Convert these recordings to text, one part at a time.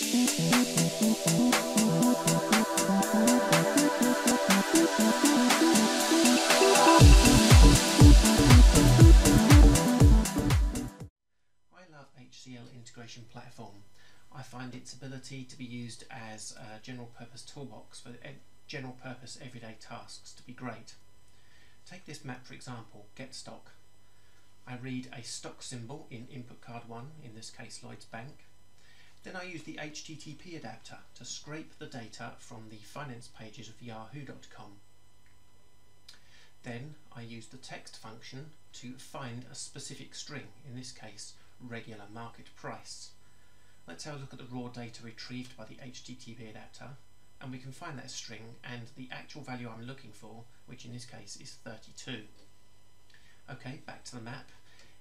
HCL Integration Platform. I find its ability to be used as a general purpose toolbox for general purpose everyday tasks to be great. Take this map for example, get stock. I read a stock symbol in input card 1, in this case Lloyd's Bank. Then I use the HTTP adapter to scrape the data from the finance pages of Yahoo.com. Then I use the text function to find a specific string, in this case regular market price. Let's have a look at the raw data retrieved by the HTTP adapter, and we can find that string and the actual value I'm looking for, which in this case is 32. Okay, back to the map.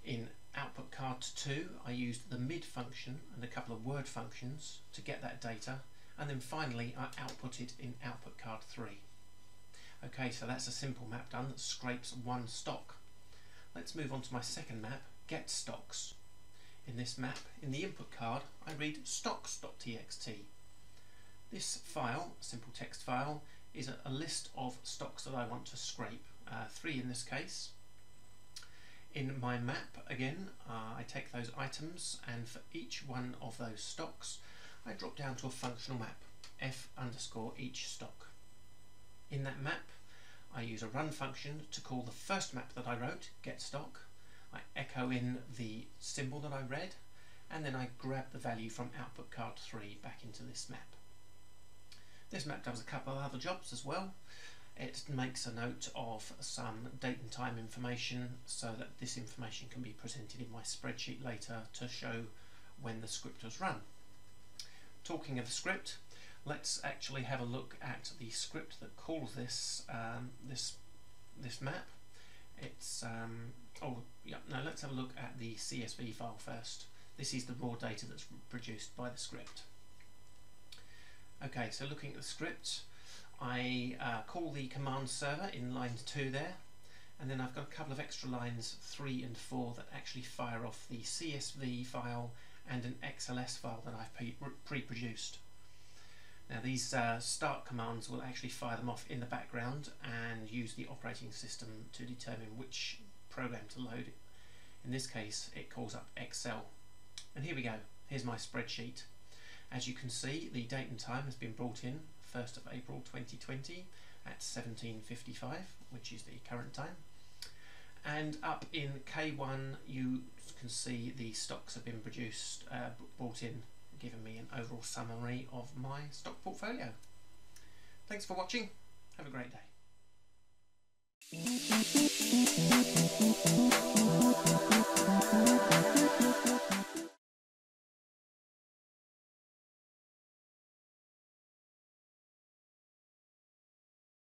In output card 2 I used the mid function and a couple of word functions to get that data, and then finally I output it in output card 3. Okay, so that's a simple map done that scrapes one stock. Let's move on to my second map, get stocks. In this map, in the input card, I read stocks.txt. This file, simple text file, is a list of stocks that I want to scrape, 3 in this case. In my map, again, I take those items, and for each one of those stocks, I drop down to a functional map, f_each stock. In that map, I use a run function to call the first map that I wrote, get stock. I echo in the symbol that I read, and then I grab the value from output card 3 back into this map. This map does a couple of other jobs as well. It makes a note of some date and time information so that this information can be presented in my spreadsheet later to show when the script was run. Talking of the script, let's actually have a look at the script that calls this this map. It's let's have a look at the CSV file first. This is the raw data that's produced by the script. Okay, so looking at the script, I call the command server in line 2 there, and then I've got a couple of extra lines 3 and 4 that actually fire off the CSV file and an XLS file that I've pre-produced. Now these start commands will actually fire them off in the background and use the operating system to determine which program to load. In this case it calls up Excel. And here we go, here's my spreadsheet. As you can see, the date and time has been brought in 1st of April 2020 at 17:55, which is the current time. And up in K1 you can see the stocks have been produced, brought in, giving me an overall summary of my stock portfolio. Thanks for watching, have a great day.